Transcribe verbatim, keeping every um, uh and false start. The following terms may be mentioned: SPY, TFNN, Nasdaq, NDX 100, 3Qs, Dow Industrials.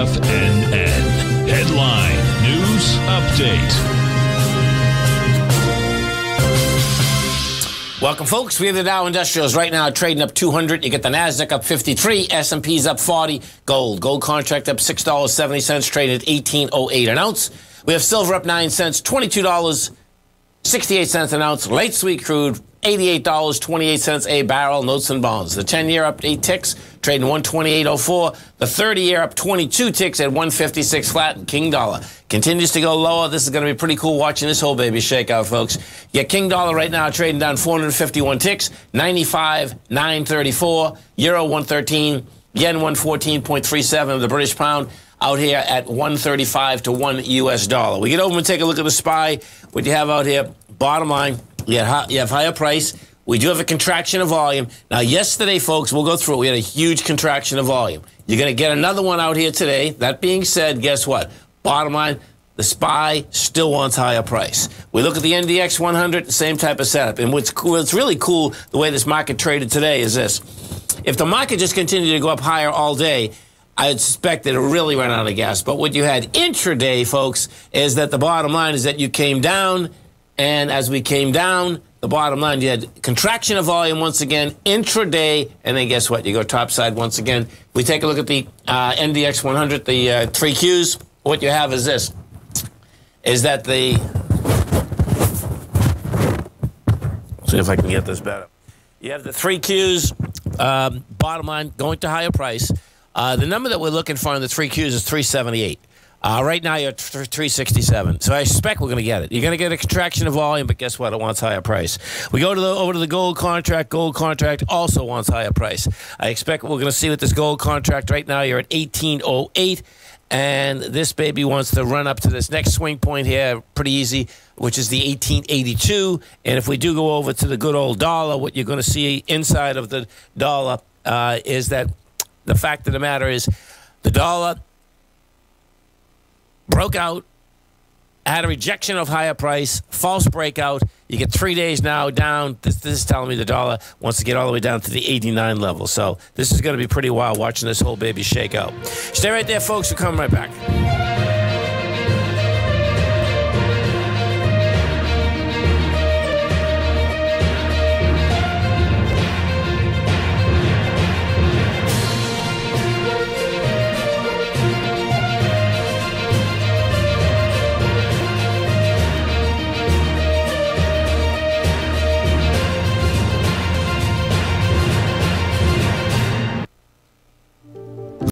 F N N. Headline News Update. Welcome, folks. We have the Dow Industrials right now trading up two hundred. You get the Nasdaq up fifty-three, S and P's up forty. Gold, gold contract up six dollars and seventy cents, traded at eighteen oh eight an ounce. We have silver up nine cents, twenty-two dollars and sixty-eight cents an ounce. Late sweet crude, eighty-eight dollars and twenty-eight cents a barrel. Notes and bonds. The ten-year up eight ticks, trading one twenty-eight oh four. The thirty-year up twenty-two ticks at one fifty-six flat. And King Dollar continues to go lower. This is going to be pretty cool watching this whole baby shake out, folks. Yeah, King Dollar right now trading down four hundred fifty-one ticks, ninety-five nine thirty-four. Euro one thirteen, yen one fourteen point three seven. The British pound out here at one thirty-five to one U S dollar. We get over and take a look at the S P Y. What do you have out here? Bottom line, you have higher price. We do have a contraction of volume. Now, yesterday, folks, we'll go through it. We had a huge contraction of volume. You're going to get another one out here today. That being said, guess what? Bottom line, the S P Y still wants higher price. We look at the N D X one hundred, same type of setup. And what's, cool, what's really cool, the way this market traded today is this. If the market just continued to go up higher all day, I suspect that it really ran out of gas. But what you had intraday, folks, is that the bottom line is that you came down, and as we came down, the bottom line, you had contraction of volume once again, intraday, and then guess what? You go topside once again. We take a look at the uh, N D X one hundred, the uh, three Qs. What you have is this, is that the, see if I can get this better. You have the three Qs, um, bottom line, going to higher price. Uh, the number that we're looking for in the three Qs is three seventy-eight. Uh, right now, you're at three sixty-seven. So I expect we're going to get it. You're going to get a contraction of volume, but guess what? It wants higher price. We go to the, over to the gold contract. Gold contract also wants higher price. I expect we're going to see with this gold contract. Right now, you're at eighteen oh eight. And this baby wants to run up to this next swing point here pretty easy, which is the eighteen eighty-two. And if we do go over to the good old dollar, what you're going to see inside of the dollar uh, is that the fact of the matter is the dollar broke out, had a rejection of higher price, false breakout. You get three days now down. This, this is telling me the dollar wants to get all the way down to the eighty-nine level. So this is going to be pretty wild watching this whole baby shake out. Stay right there, folks. We'll come right back.